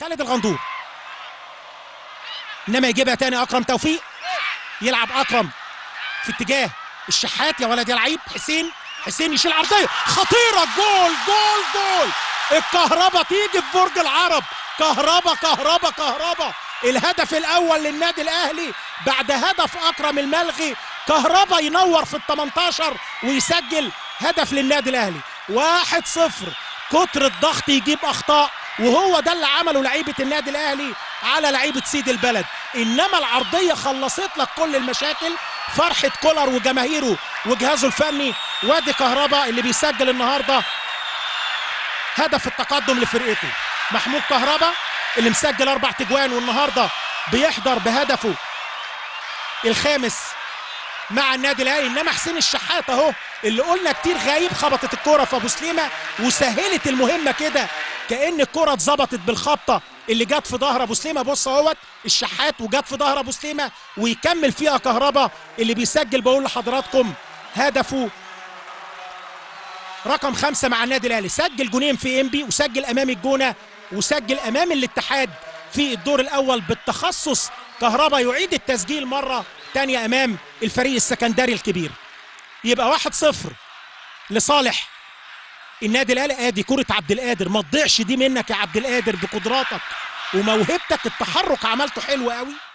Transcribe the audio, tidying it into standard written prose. خالد الغندور، انما يجيبها تاني اكرم توفيق. يلعب اكرم في اتجاه الشحات، يا ولد يا لعيب. حسين يشيل عرضيه خطيره، جول جول جول. الكهرباء تيجي في برج العرب، كهرباء. الهدف الاول للنادي الاهلي بعد هدف اكرم الملغي. كهربا ينور في ال18 ويسجل هدف للنادي الاهلي 1-0. كتر الضغط يجيب اخطاء، وهو ده اللي عمله لعيبه النادي الاهلي على لعيبه سيد البلد، انما العرضيه خلصت لك كل المشاكل. فرحه كولر وجماهيره وجهازه الفني، وادي كهربا اللي بيسجل النهارده هدف التقدم لفرقته. محمود كهربا اللي مسجل 4 تجوان والنهارده بيحضر بهدفه الخامس مع النادي الاهلي، انما حسين الشحات اهو اللي قلنا كتير غايب، خبطت الكوره في ابو سليمه وسهلت المهمه كده، كأن الكوره اتظبطت بالخبطه اللي جت في ظهر ابو سليمه. بص اهوت الشحات وجت في ظهر ابو سليمه ويكمل فيها كهربا اللي بيسجل، بقول لحضراتكم هدفه رقم 5 مع النادي الاهلي. سجل جونين في انبي، وسجل امام الجونه، وسجل امام الاتحاد في الدور الاول بالتخصص. كهربا يعيد التسجيل مره تانية امام الفريق السكندري الكبير. يبقى 1-0 لصالح النادي الاهلي. ادي كرة عبد القادر، ما تضيعش دي منك يا عبد القادر بقدراتك وموهبتك، التحرك عملته حلو قوي.